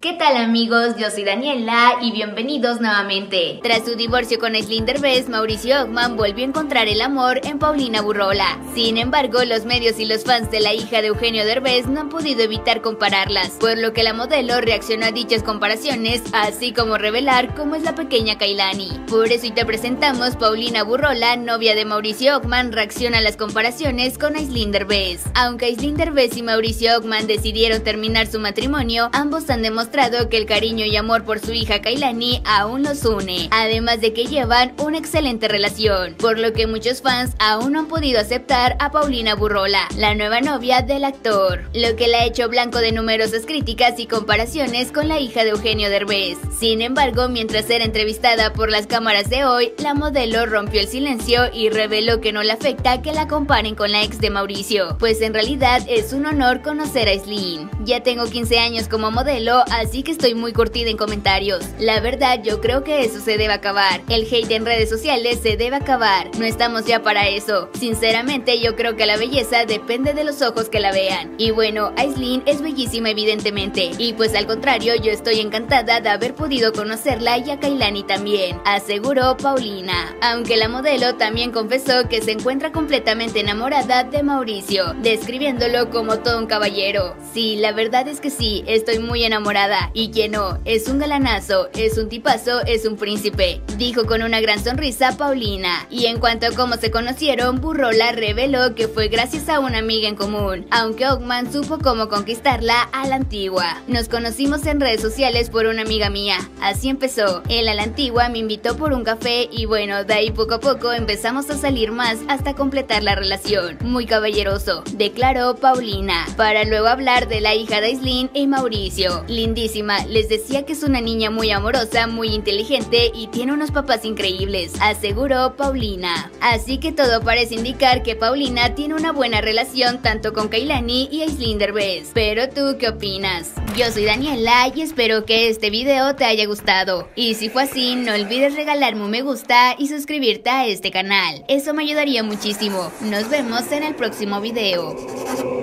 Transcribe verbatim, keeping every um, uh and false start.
¿Qué tal amigos? Yo soy Daniela y bienvenidos nuevamente. Tras su divorcio con Aislinn Derbez, Mauricio Ochmann volvió a encontrar el amor en Paulina Burrola. Sin embargo, los medios y los fans de la hija de Eugenio Derbez no han podido evitar compararlas, por lo que la modelo reaccionó a dichas comparaciones, así como revelar cómo es la pequeña Kailani. Por eso hoy te presentamos Paulina Burrola, novia de Mauricio Ochmann, reacciona a las comparaciones con Aislinn Derbez. Aunque Aislinn Derbez y Mauricio Ochmann decidieron terminar su matrimonio, ambos han demostrado que el cariño y amor por su hija Kailani aún los une, además de que llevan una excelente relación, por lo que muchos fans aún no han podido aceptar a Paulina Burrola, la nueva novia del actor, lo que la ha hecho blanco de numerosas críticas y comparaciones con la hija de Eugenio Derbez. Sin embargo, mientras era entrevistada por las cámaras de Hoy, la modelo rompió el silencio y reveló que no le afecta que la comparen con la ex de Mauricio, pues en realidad es un honor conocer a Aislinn. Ya tengo quince años como modelo, así Así que estoy muy curtida en comentarios. La verdad, yo creo que eso se debe acabar. El hate en redes sociales se debe acabar. No estamos ya para eso. Sinceramente, yo creo que la belleza depende de los ojos que la vean. Y bueno, Aislinn es bellísima evidentemente. Y pues al contrario, yo estoy encantada de haber podido conocerla y a Kailani también, aseguró Paulina. Aunque la modelo también confesó que se encuentra completamente enamorada de Mauricio, describiéndolo como todo un caballero. Sí, la verdad es que sí, estoy muy enamorada. Y que no, es un galanazo, es un tipazo, es un príncipe, dijo con una gran sonrisa Paulina. Y en cuanto a cómo se conocieron, Burrola reveló que fue gracias a una amiga en común, aunque Ochmann supo cómo conquistarla a la antigua. Nos conocimos en redes sociales por una amiga mía, así empezó. Él a la antigua me invitó por un café y bueno, de ahí poco a poco empezamos a salir más hasta completar la relación. Muy caballeroso, declaró Paulina, para luego hablar de la hija de Aislinn y Mauricio. Lindísima. Les decía que es una niña muy amorosa, muy inteligente y tiene unos papás increíbles, aseguró Paulina. Así que todo parece indicar que Paulina tiene una buena relación tanto con Kailani y Aislinn Derbez. Pero tú, ¿qué opinas? Yo soy Daniela y espero que este video te haya gustado. Y si fue así, no olvides regalarme un me gusta y suscribirte a este canal. Eso me ayudaría muchísimo. Nos vemos en el próximo video.